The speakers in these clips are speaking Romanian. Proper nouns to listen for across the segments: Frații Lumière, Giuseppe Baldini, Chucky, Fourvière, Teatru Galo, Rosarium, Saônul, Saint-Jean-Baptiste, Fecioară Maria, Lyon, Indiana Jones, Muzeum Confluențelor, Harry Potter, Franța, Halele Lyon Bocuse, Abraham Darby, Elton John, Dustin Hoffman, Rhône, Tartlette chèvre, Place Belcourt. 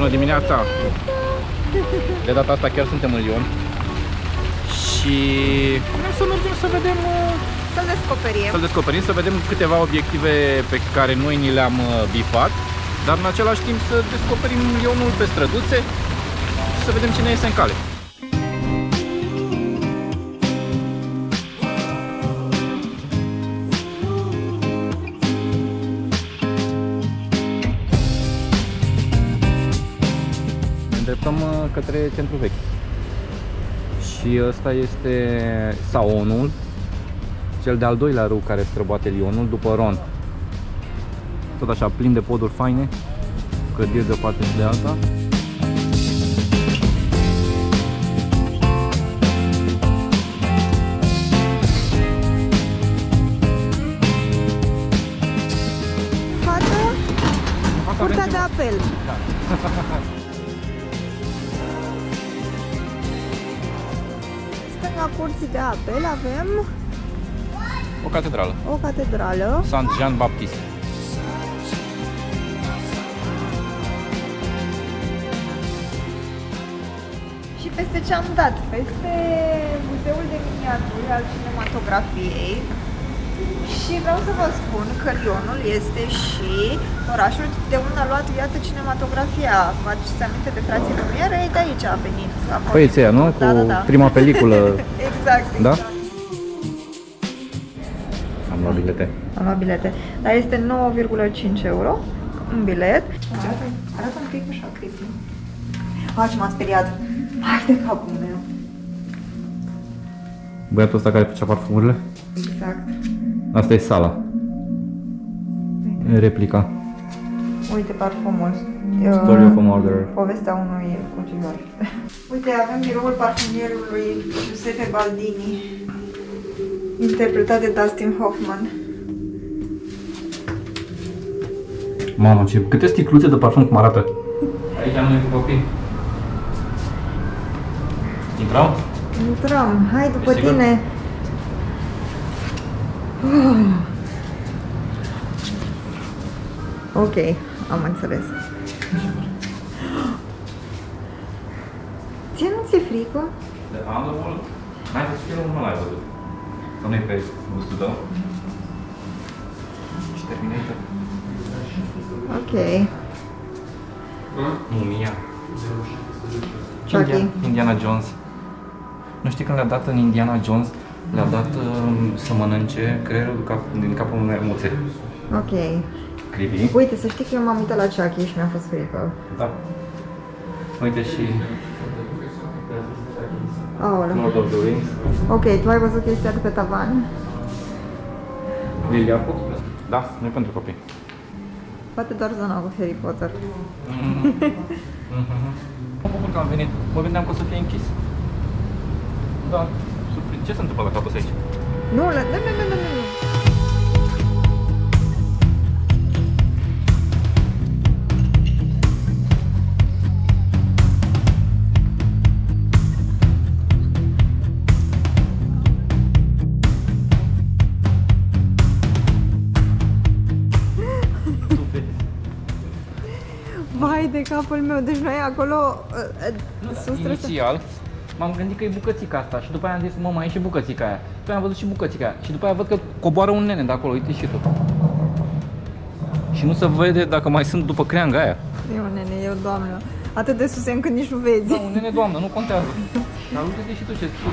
Bună dimineața! De data asta chiar suntem în Lyon și vrem să mergem să vedem, să-l descoperim, să vedem câteva obiective pe care noi ni le-am bifat, dar în același timp să descoperim Lyonul pe străduțe și să vedem ce ne iese în cale. Către centru vechi. Și ăsta este Saônul, cel de-al doilea râu care străbate Lyonul după Rhône. Tot așa, plin de poduri faine, clădiri de o parte și de alta. Curtea de apel. Da. La curții de apel avem o catedrală. O catedrală. Saint-Jean-Baptiste. Și peste ce am dat? Peste Muzeul de Miniaturi al Cinematografiei. Și vreau să vă spun că Lyonul este și orașul de unde a luat viață cinematografia. Vă aduceți aminte de Frații Lumière? De aici a venit. Păi ea, nu? Da, cu da. Prima peliculă. Exact, da? Exact. Am luat bilete. Am luat bilete. Dar este 9,5 € un bilet. Arată un pic așa creepy. Ah, ce m-a speriat. Hai de capul meu. Băiatul ăsta care făcea parfumurile? Exact. Asta e sala. Replica. Uite parfumul. Story of a Murderer. Povestea unui cucinaș. Uite, avem biroul parfumierului Giuseppe Baldini, interpretat de Dustin Hoffman. Mamă, ce câte sticluțe de parfum, cum arată. Aici noi cu copii. Intrăm? Intrăm. Hai după tine. Ok, am înțeles. Ție nu ți-e frică? De Underworld? N-ai văzut filmul, nu l-ai văzut. Sau nu-i pe gustul tău? Și Terminator. Ok. Mumia. Chucky. Indiana Jones. Nu știi când le-a dat în Indiana Jones? Le-a dat să mănânce creierul din capul unei muțe. Ok. Creepy. Uite, să știi că eu m-am uitat la Chucky și mi-a fost frică. Da. Uite și... Lord of the Rings. Ok, tu ai văzut chestia de pe tavan? Lilia? Da, nu e pentru copii. Poate doar zona cu Harry Potter. Mă bucur că am venit. Mă gândeam că o să fie închis. Da. Ce se întâmplă dacă apăs aici? Nu, nu. Vai de capul meu, deci noi acolo sus inițial. M-am gândit că e bucățica asta și după aia am zis, mă, mai e și bucățica aia. După aia am văzut și bucățica aia și după aia văd că coboară un nene de acolo, uite și tot. Și nu se vede dacă mai sunt după creanga aia. E un nene, e o doamnă. Atât de sus încât nici nu vezi. Da, un nene doamnă, nu contează. Dar uite și tu ce spui.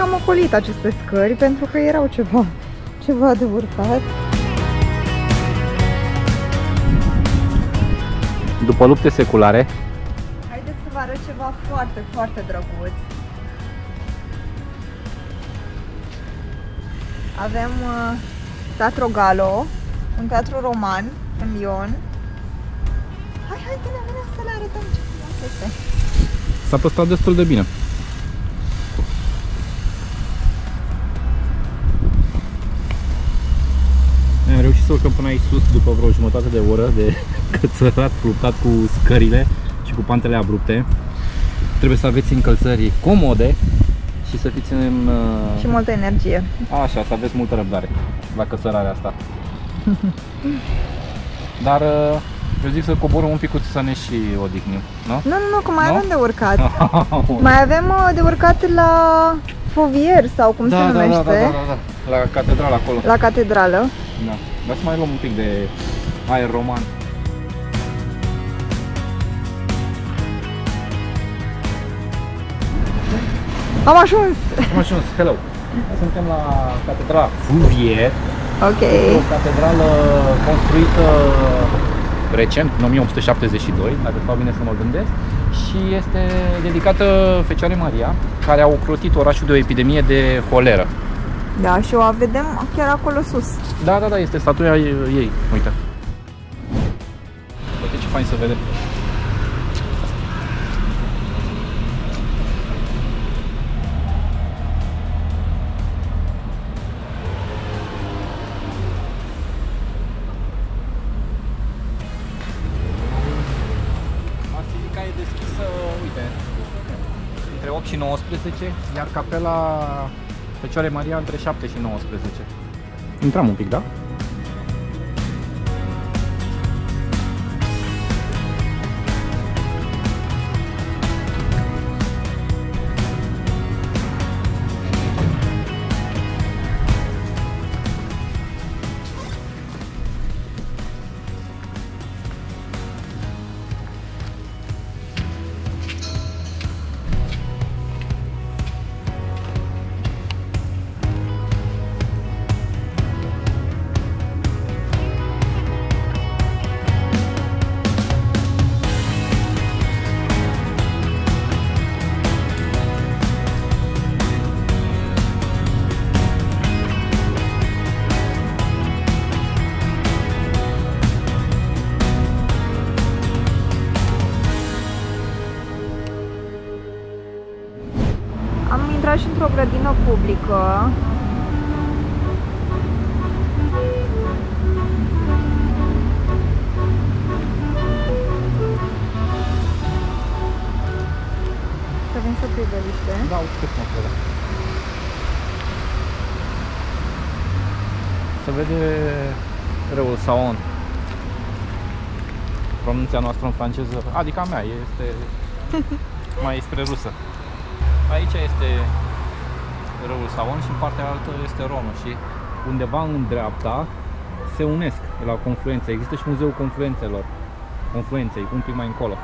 Am ocolit aceste scări pentru că erau ceva de urcat. După lupte seculare. Haideți să vă arăt ceva foarte, foarte drăguț. Avem Teatru Galo, un teatru roman în Lyon. Hai, bine, vreau să le arătăm ce frumos este. S-a păstrat destul de bine. Am reușit să urcăm până aici sus după vreo jumătate de oră de cățărat, luptat cu scările și cu pantele abrupte. Trebuie să aveți încălțări comode și să fiți în... și multă energie. Așa, să aveți multă răbdare la căsărarea asta. Dar eu zic să coborăm un picuț să ne și odihnim, nu? Nu, nu, nu, că mai avem de urcat. Mai avem de urcat la Fourvière sau cum se numește. Da, la catedrală acolo. La catedrală. Da. Dar să mai luăm un pic de aer roman. Am ajuns! Am ajuns, hello! Suntem la catedrala Fourvière. Ok. O catedrală construită recent, în 1872, dacă stau bine să mă gândesc. Și este dedicată Fecioarei Maria, care a ocrotit orașul de o epidemie de holeră. Da, și o vedem chiar acolo sus. Da, da, da, este statuia ei, uite. Uite ce fain să vedem. Între 8 și 19, iar capela Fecioarei Maria între 7 și 19. Intram un pic, da? Într-o grădină publică. Să vin să priveliște. Da, uite cum o vedem. Se vede râul Saônul. Pronunția noastră în franceză, adică a mea, este mai spre rusă. Aici este râul Saônul și în partea altă este Rhône și undeva în dreapta se unesc la confluență. Există și Muzeul Confluențelor, Confluenței, un pic mai încolo.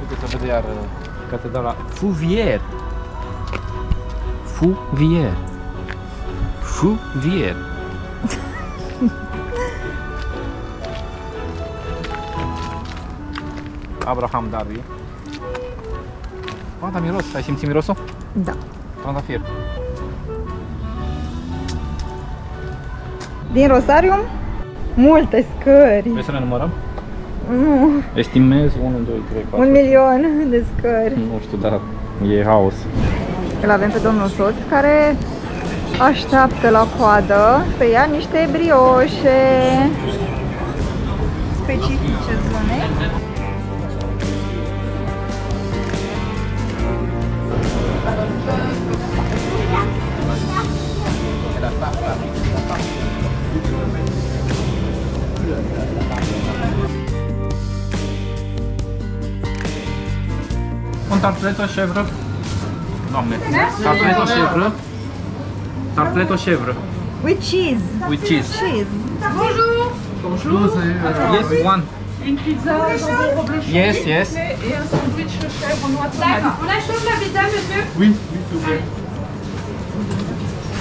Uite, se vede iar catedrala Fourvière. Fourvière. Fourvière. Abraham Darby. Bă, da, miros. Ai simțit mirosul? Da. Trandafir. Din Rosarium, multe scări. Vrei să le numărăm? Nu. Estimez 1, 2, 3, 4. 1.000.000 de scări. Nu știu, dar e haos. Îl avem pe domnul soț care așteaptă la coadă să ia niște brioșe specifice zonei. Un tartlette chèvre. Doamne, tartlette chèvre. Tartlette chèvre. With cheese. With cheese. Cheese. Bonjour. Bonjour. Yes, one. Une pizza jambon bleu. Yes, yes. Et un sandwich chèvre noix de tomate. On achète la pizza, monsieur? Oui, oui, s'il vous plaît.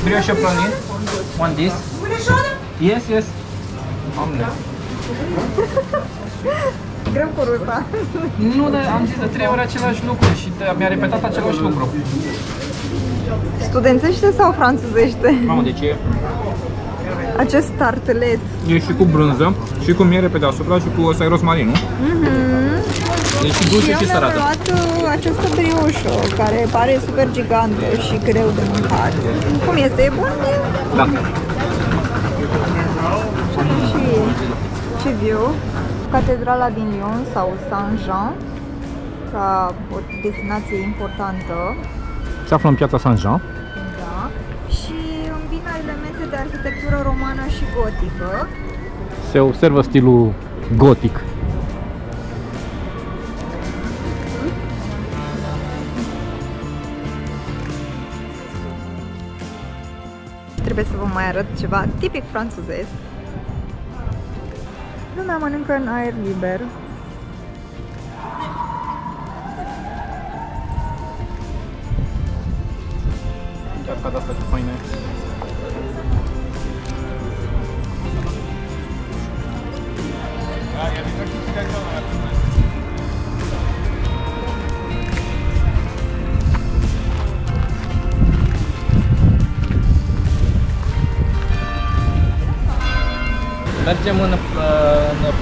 Brioche praliné. One this. Vous voulez chaud? Yes, yes. Doamne. Greu cu rupa. Nu, dar am zis de 3 ori același lucru și mi-a repetat același lucru. Studențește sau franțuzește? Mamă, de ce e? Acest tartelet. E și cu brânză, și cu miere pe deasupra, și cu sairos marin, nu? E și dulce și sărată. Eu mi-am luat această brioșă, care pare super gigantă și greu de mâncat. Cum este? E bună? Da. Și Arcivio, Catedrala din Lyon sau Saint-Jean, ca o destinație importantă. Se află în piața Saint-Jean. Da. Și îmbină elemente de arhitectură romană și gotică. Se observă stilul gotic. Trebuie să vă mai arăt ceva tipic franțuzesc. Lumea mănâncă în aer liber. Chiar ca de-astea ce faine. Mergem în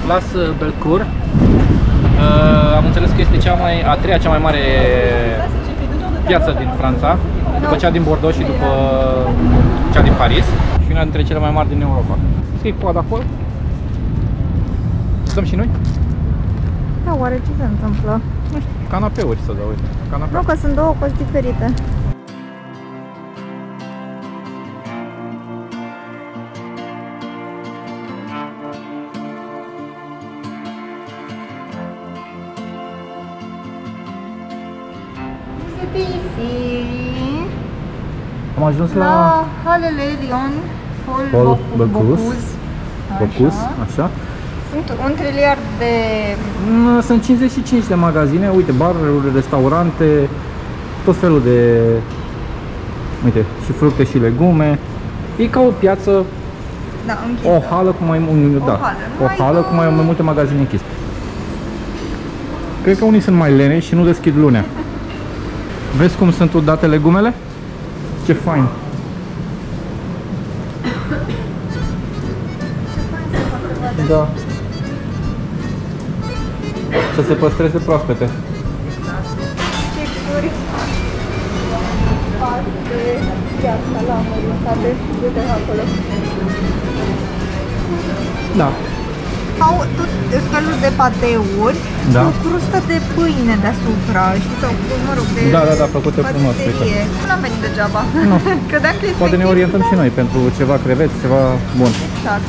Place Belcourt. Am înțeles că este a treia cea mai mare piață din Franța, după cea din Bordeaux și după cea din Paris, și una dintre cele mai mari din Europa. Scrie coada acolo. Stăm și noi? Da, oare ce se întâmplă? Nu știu. Canapeuri să dau, uite. Canapeuri. Nu, că sunt două cozi diferite. Am ajuns la Halele Lyon Bocuse. Așa. Sunt un triliard de... Sunt 55 de magazine, uite, baruri, restaurante, tot felul de... Uite, și fructe și legume. E ca o piață, da, o hală cu mai multe, magazine închise. Cred că unii sunt mai leneși și nu deschid lunea. Vezi cum sunt udate legumele? Ce fain! Da. Să se păstreze proaspete. Texturi. Da. Au tot felul de pateuri, da, cu crustă de pâine deasupra, știi, sau cu, mă rog, de făcute frumos. Nu am venit degeaba. Nu. Credeam că este. Poate ne orientăm și noi pentru ceva creveți, ceva bun. Exact.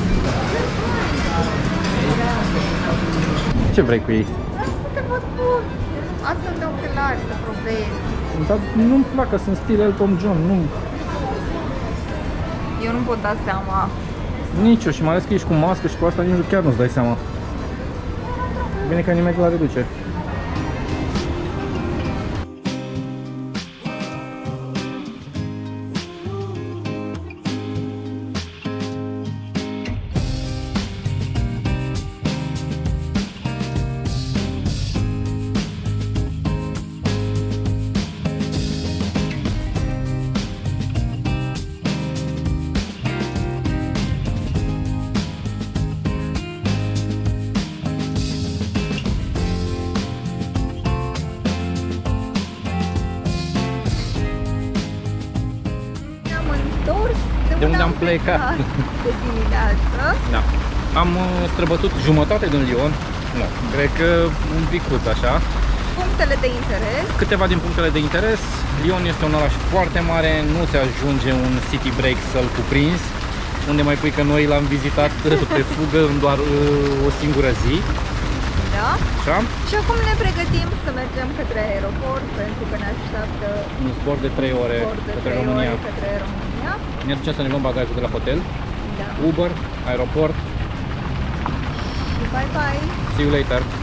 Ce vrei cu ei? Să te văd cu astfel de ochelari, să provezi. Dar nu-mi plac, că sunt stil Elton John, nu. Eu nu pot da seama. Nici eu, și mai ales că ești cu mască și cu asta nici chiar nu-ți dai seama. Bine că nimeni la reduce. De unde am plecat de dimineață. Da. Am străbătut jumătate din Lyon. Nu, cred că un picuț așa. Punctele de interes. Câteva din punctele de interes. Lyon este un oraș foarte mare, nu se ajunge un city break să-l cuprinzi. Unde mai pui că noi l-am vizitat pe fugă în doar o singură zi. Da. Așa. Și acum ne pregătim să mergem către aeroport, pentru că ne așteaptă un zbor de 3 ore către România. Ne ducem să ne luăm bagajul de la hotel, da. Uber, aeroport. Și bye bye. See you later.